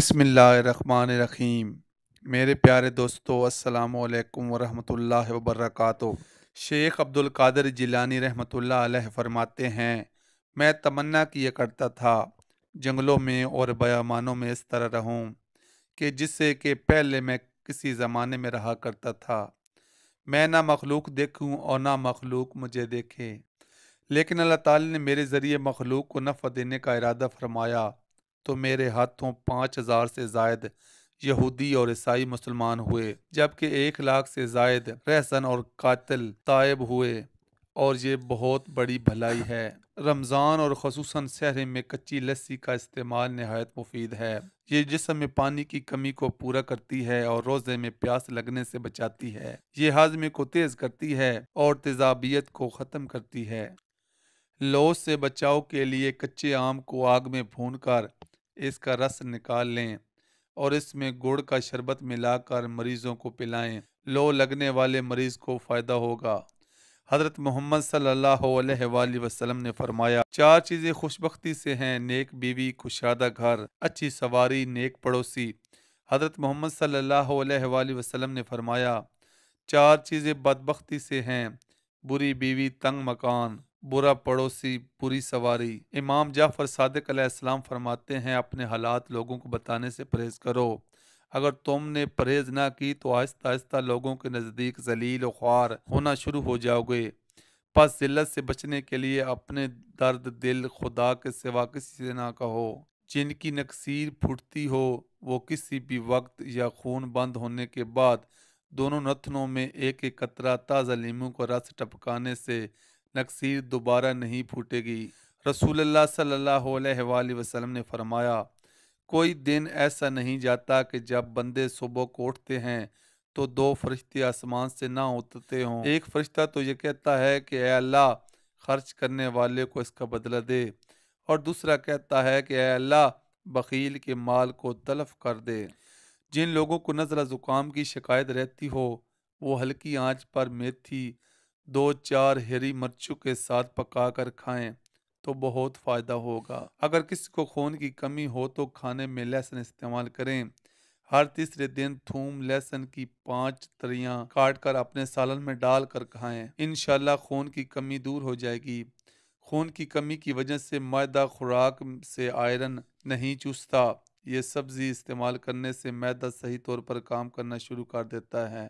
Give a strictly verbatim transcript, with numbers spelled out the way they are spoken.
बिस्मिल्लाहिर्रहमानिर्रहीम। मेरे प्यारे दोस्तों, अस्सलामु अलैकुम वरहमतुल्लाहि वबरकातुहू। शेख अब्दुल कादिर जिलानी रहमतुल्लाह अलैह फरमाते हैं, मैं तमन्ना किया करता था जंगलों में और बयामानों में इस तरह रहूं कि जिससे कि पहले मैं किसी ज़माने में रहा करता था। मैं ना मखलूक देखूं और ना मखलूक मुझे देखे, लेकिन अल्लाह ताला ने मेरे ज़रिए मखलूक को नफ़ा देने का इरादा फरमाया तो मेरे हाथों पाँच हज़ार से ज़ायद यहूदी और ईसाई मुसलमान हुए, जबकि एक लाख से ज़ायद रहसन और कातिल तायब हुए, और ये बहुत बड़ी भलाई है। रमज़ान और ख़ुसूसन सहरे में कच्ची लस्सी का इस्तेमाल नहायत मुफीद है। ये जिस्म में पानी की कमी को पूरा करती है और रोज़े में प्यास लगने से बचाती है। ये हाजमे को तेज़ करती है और तेज़ाबियत को ख़त्म करती है। लोज से बचाव के लिए कच्चे आम को आग में भूनकर इसका रस निकाल लें और इसमें गुड़ का शरबत मिलाकर मरीज़ों को पिलाएं। लो लगने वाले मरीज़ को फ़ायदा होगा। हज़रत मोहम्मद सल्लल्लाहु अलैहि वसल्लम ने फरमाया, चार चीज़ें खुशबख्ती से हैं, नेक बीवी, कुशादा घर, अच्छी सवारी, नेक पड़ोसी। हज़रत मोहम्मद सल्लल्लाहु अलैहि वसल्लम ने फरमाया, चार चीज़ें बदबख्ती से हैं, बुरी बीवी, तंग मकान, बुरा पड़ोसी, बुरी सवारी। इमाम जाफ़र सादिक अलैहिस्सलाम फरमाते हैं, अपने हालात लोगों को बताने से परहेज़ करो। अगर तुमने परहेज़ ना की तो आहिस्ता आहिस्ता लोगों के नज़दीक ज़लील और ख्वार होना शुरू हो जाओगे। बस ज़िल्लत से बचने के लिए अपने दर्द दिल खुदा के सिवा किसी से ना कहो। जिनकी नकसीर फुटती हो वो किसी भी वक्त या खून बंद होने के बाद दोनों नथनों में एक एक कतरा ताज़ा लीमू का रस टपकाने से नकसीर दोबारा नहीं फूटेगी। रसूलुल्लाह सल्लल्लाहु अलैहि वसल्लम ने फरमाया, कोई दिन ऐसा नहीं जाता कि जब बंदे सुबह को उठते हैं तो दो फरिश्ते आसमान से ना उतरते हों। एक फरिश्ता तो ये कहता है कि ऐ अल्लाह, खर्च करने वाले को इसका बदला दे, और दूसरा कहता है कि ऐ अल्लाह, बखील के माल को तलफ कर दे। जिन लोगों को नज़ला ज़ुकाम की शिकायत रहती हो वो हल्की आंच पर मेथी दो चार हरी मिर्चों के साथ पका कर खाएं तो बहुत फ़ायदा होगा। अगर किसी को खून की कमी हो तो खाने में लहसुन इस्तेमाल करें। हर तीसरे दिन थूम लहसुन की पाँच तरियां काट कर अपने सालन में डाल कर खाएँ, इंशाल्लाह खून की कमी दूर हो जाएगी। खून की कमी की वजह से मैदा खुराक से आयरन नहीं चूसता। ये सब्ज़ी इस्तेमाल करने से मैदा सही तौर पर काम करना शुरू कर देता है।